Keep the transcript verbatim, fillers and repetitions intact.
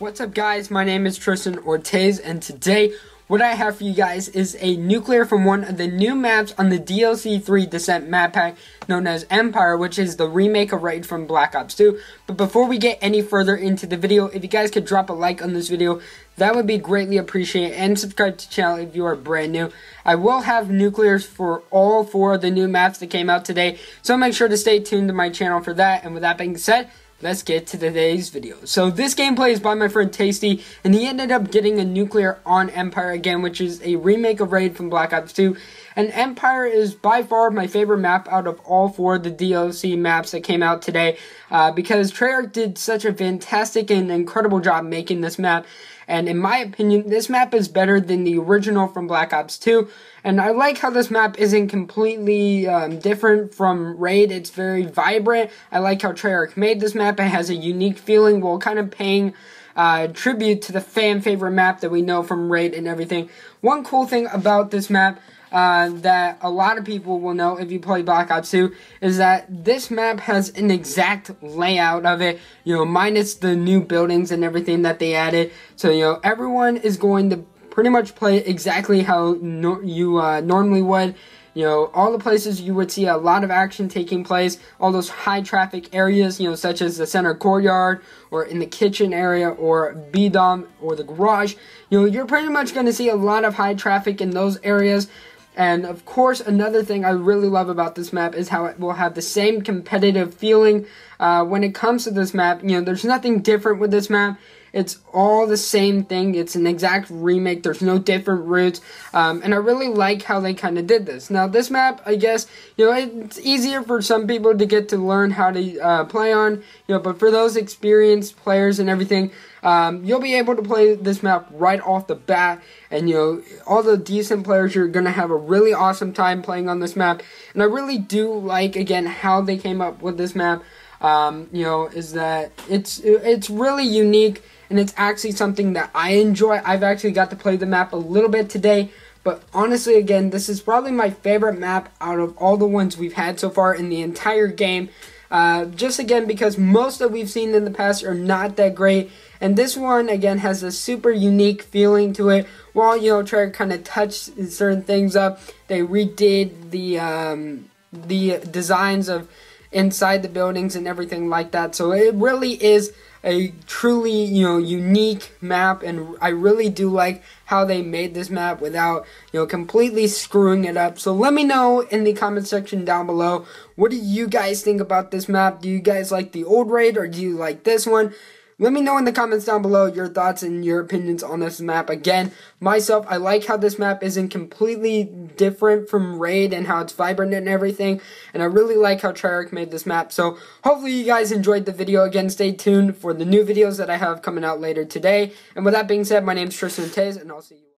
What's up guys, my name is Tristan Ortiz, and today what I have for you guys is a nuclear from one of the new maps on the D L C three Descent map pack known as Empire, which is the remake of Raid from Black Ops two. But before we get any further into the video, if you guys could drop a like on this video, that would be greatly appreciated, and subscribe to the channel if you are brand new. I will have nuclears for all four of the new maps that came out today, so make sure to stay tuned to my channel for that. And with that being said, let's get to today's video. So this gameplay is by my friend Tasty, and he ended up getting a nuclear on Empire again, which is a remake of Raid from Black Ops two. And Empire is by far my favorite map out of all four of the D L C maps that came out today, uh, because Treyarch did such a fantastic and incredible job making this map. And in my opinion, this map is better than the original from Black Ops two. And I like how this map isn't completely um, different from Raid. It's very vibrant. I like how Treyarch made this map. It has a unique feeling while kind of paying uh, tribute to the fan favorite map that we know from Raid and everything. One cool thing about this map uh, that a lot of people will know if you play Black Ops two is that this map has an exact layout of it, you know, minus the new buildings and everything that they added. So, you know, everyone is going to pretty much play exactly how no you uh, normally would. You know, all the places you would see a lot of action taking place, all those high traffic areas, you know, such as the center courtyard or in the kitchen area or B-Dom or the garage. You know, you're pretty much going to see a lot of high traffic in those areas. And of course, another thing I really love about this map is how it will have the same competitive feeling uh, when it comes to this map. You know, there's nothing different with this map. It's all the same thing. It's an exact remake. There's no different routes. Um, and I really like how they kind of did this. Now, this map, I guess, you know, it's easier for some people to get to learn how to uh, play on. You know, but for those experienced players and everything, um, you'll be able to play this map right off the bat. And, you know, all the decent players, you're going to have a really awesome time playing on this map. And I really do like, again, how they came up with this map. Um, you know, is that it's it's really unique. And it's actually something that I enjoy. I've actually got to play the map a little bit today. But honestly, again, this is probably my favorite map out of all the ones we've had so far in the entire game. Uh, just again, because most that we've seen in the past are not that great. And this one, again, has a super unique feeling to it. While, you know, Treyarch kind of touched certain things up, they redid the, um, the designs of inside the buildings and everything like that. So it really is a truly, you know, unique map, and I really do like how they made this map without, you know, completely screwing it up. So let me know in the comment section down below, what do you guys think about this map? Do you guys like the old Raid, or do you like this one? Let me know in the comments down below your thoughts and your opinions on this map. Again, myself, I like how this map isn't completely different from Raid and how it's vibrant and everything. And I really like how Treyarch made this map. So hopefully you guys enjoyed the video. Again, stay tuned for the new videos that I have coming out later today. And with that being said, my name is Tristan TaZe, and I'll see you.